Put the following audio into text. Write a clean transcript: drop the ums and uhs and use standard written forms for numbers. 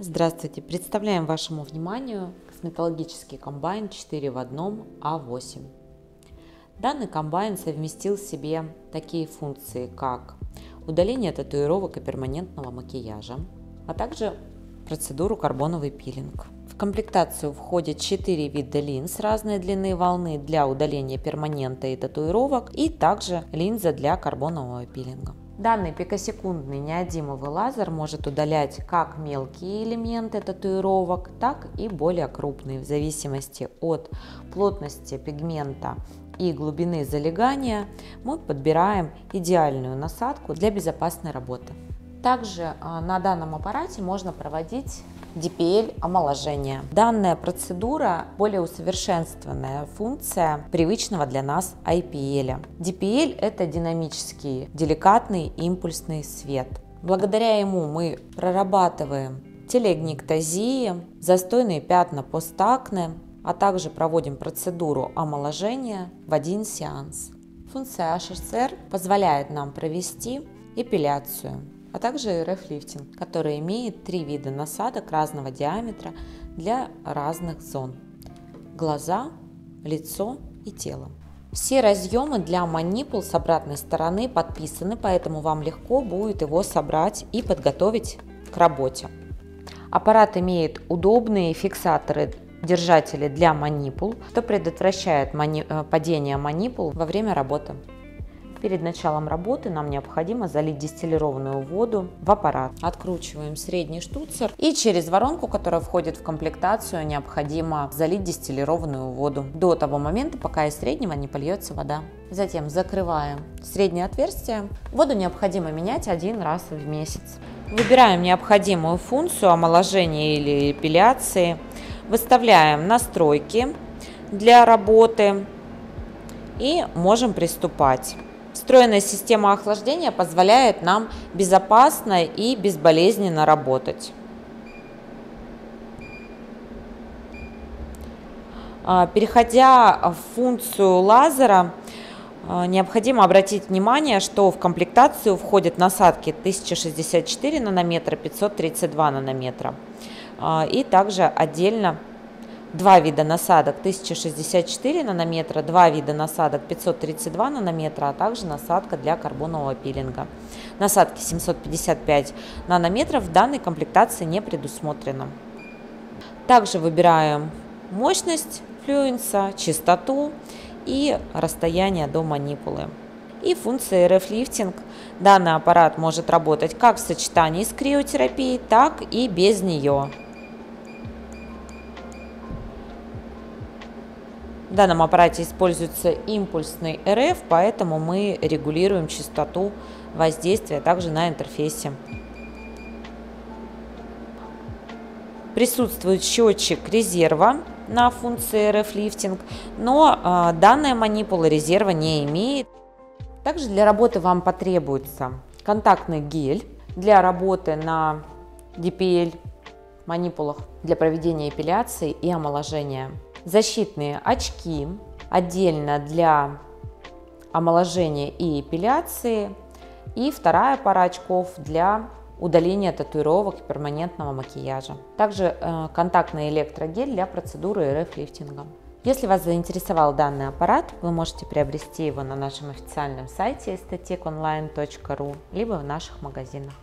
Здравствуйте! Представляем вашему вниманию косметологический комбайн 4 в 1 А8. Данный комбайн совместил в себе такие функции, как удаление татуировок и перманентного макияжа, а также процедуру карбоновый пилинг. В комплектацию входят 4 вида линз разной длины волны для удаления перманента и татуировок, и также линза для карбонового пилинга. Данный пикосекундный неодимовый лазер может удалять как мелкие элементы татуировок, так и более крупные, в зависимости от плотности пигмента и глубины залегания. Мы подбираем идеальную насадку для безопасной работы. Также на данном аппарате можно проводить DPL омоложение. Данная процедура более усовершенствованная функция привычного для нас IPL. DPL – это динамический, деликатный импульсный свет. Благодаря ему мы прорабатываем телеэктазии, застойные пятна постакне, а также проводим процедуру омоложения в один сеанс. Функция SHR позволяет нам провести эпиляцию, а также RF-лифтинг, который имеет 3 вида насадок разного диаметра для разных зон – глаза, лицо и тело. Все разъемы для манипул с обратной стороны подписаны, поэтому вам легко будет его собрать и подготовить к работе. Аппарат имеет удобные фиксаторы, держатели для манипул, что предотвращает падение манипул во время работы. Перед началом работы нам необходимо залить дистиллированную воду в аппарат. Откручиваем средний штуцер и через воронку, которая входит в комплектацию, необходимо залить дистиллированную воду до того момента, пока из среднего не польется вода. Затем закрываем среднее отверстие. Воду необходимо менять 1 раз в месяц. Выбираем необходимую функцию омоложения или эпиляции. Выставляем настройки для работы и можем приступать. Встроенная система охлаждения позволяет нам безопасно и безболезненно работать. Переходя в функцию лазера, необходимо обратить внимание, что в комплектацию входят насадки 1064 нанометра, 532 нанометра. И также отдельно 2 вида насадок 1064 нанометра, 2 вида насадок 532 нанометра, а также насадка для карбонового пилинга. Насадки 755 нанометров в данной комплектации не предусмотрено. Также выбираем мощность флюенса, частоту и расстояние до манипулы. И функция RF-лифтинг. Данный аппарат может работать как в сочетании с криотерапией, так и без нее. В данном аппарате используется импульсный РФ, поэтому мы регулируем частоту воздействия также на интерфейсе. Присутствует счетчик резерва на функции RF-лифтинг, но данная манипула резерва не имеет. Также для работы вам потребуется контактный гель для работы на DPL манипулах для проведения эпиляции и омоложения. Защитные очки отдельно для омоложения и эпиляции, и 2-я пара очков для удаления татуировок и перманентного макияжа. Также контактный электрогель для процедуры RF-лифтинга. Если вас заинтересовал данный аппарат, вы можете приобрести его на нашем официальном сайте estetik-online.ru либо в наших магазинах.